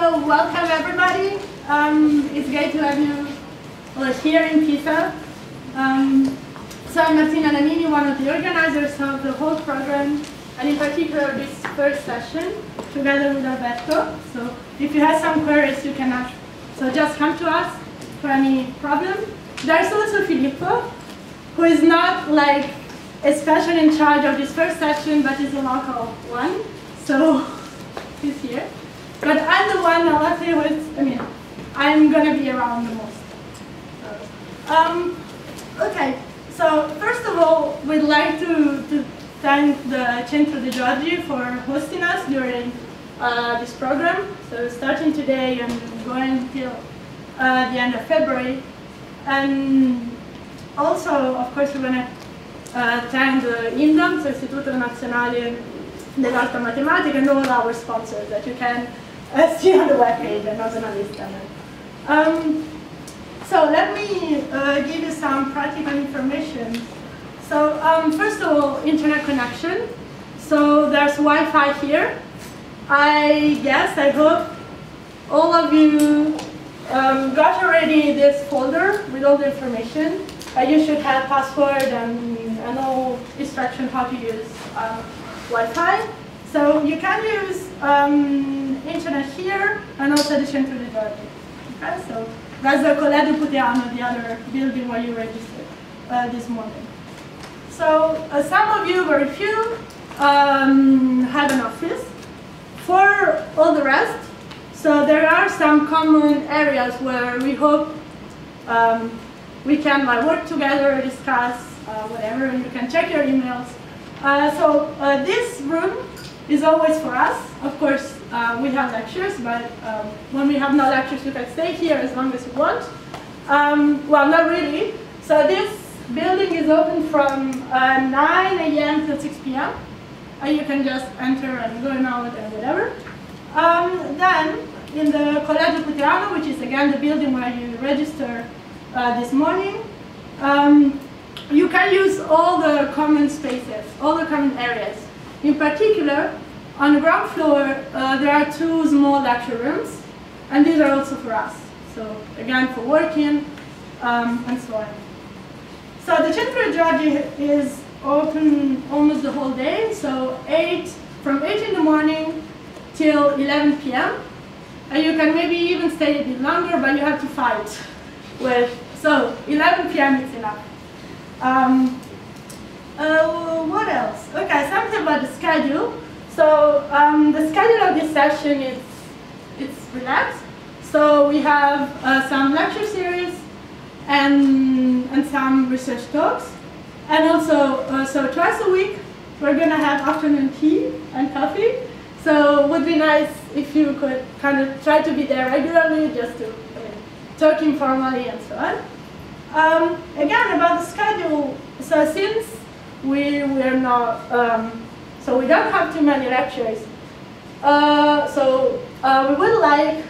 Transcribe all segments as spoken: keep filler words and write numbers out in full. So welcome everybody. Um, it's great to have you all here in Pisa. Um, so I'm Martina Nanini, one of the organizers of the whole program, and in particular this first session, together with Alberto. So if you have some queries, you can ask. So just come to us for any problem. There's also Filippo, who is not like especially in charge of this first session, but is a local one. So he's here. But I'm the one that, let's say, with, I mean, I'm going to be around the most. So, um, okay, so first of all, we'd like to, to thank the Centro de Giorgi for hosting us during uh, this program. So starting today and going until uh, the end of February. And also, of course, we're going to uh, thank the INDAM, so Istituto Nazionale dell'Alta Matematica, and all our sponsors that you can uh, see on the webpage and also on this channel. Um, so let me uh, give you some practical information. So um, first of all, internet connection. So there's Wi-Fi here. I guess, I hope all of you um, got already this folder with all the information. Uh, you should have password and, and all instruction how to use um, Wi-Fi. So you can use um, internet here and also the Centro de Giorgi. Okay, so that's the Collegio Puteano, the other building where you registered uh, this morning. So uh, some of you, very few, um, have an office. For all the rest, so there are some common areas where we hope um, we can like, work together, discuss uh, whatever, and you can check your emails. Uh, so uh, this room is always for us. Of course, uh, we have lectures, but um, when we have no lectures, you can stay here as long as you want. Um, well, not really. So this building is open from uh, nine A M till six P M and you can just enter and go out and whatever. Um, then, in the Collegio Puteano, which is again the building where you register uh, this morning, um, you can use all the common spaces, all the common areas. In particular, on the ground floor, uh, there are two small lecture rooms, and these are also for us. So, again, for working, um, and so on. So, the Centro de Giorgi is open almost the whole day, so eight from eight in the morning till eleven P M And you can maybe even stay a bit longer, but you have to fight with. So, eleven P M is enough. Um, uh, what else? Okay, something about the schedule. So um, the schedule of this session is it's relaxed. So we have uh, some lecture series and and some research talks, and also uh, so twice a week we're gonna have afternoon tea and coffee. So it would be nice if you could kind of try to be there regularly, just to I mean, talk informally and so on. Um, again, about the schedule, so since we we're not, um, so we don't have too many lectures, uh, so uh, we would like,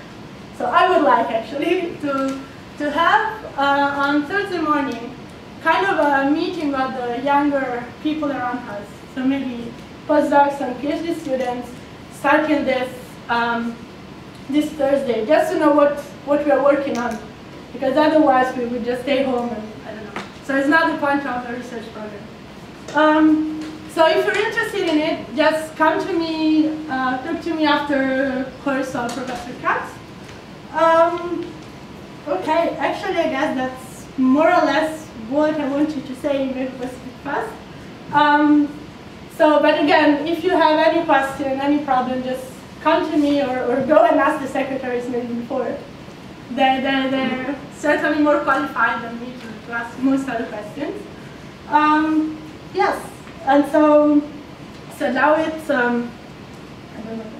so I would like actually to, to have uh, on Thursday morning kind of a meeting of the younger people around us, so maybe postdocs and PhD students starting this, um, this Thursday, just to know what, what we are working on. Because otherwise we would just stay home and I don't know. So it's not the point of the research program. Um, so if you're interested in it, just come to me, uh, talk to me after course of Professor Kac. Um, okay, actually I guess that's more or less what I wanted to say in very specific class. Um, so, but again, if you have any question, any problem, just come to me or, or go and ask the secretaries maybe before. They're, they're, they're certainly more qualified than me to ask most other questions. Um, yes, and so so now it's um, I don't know.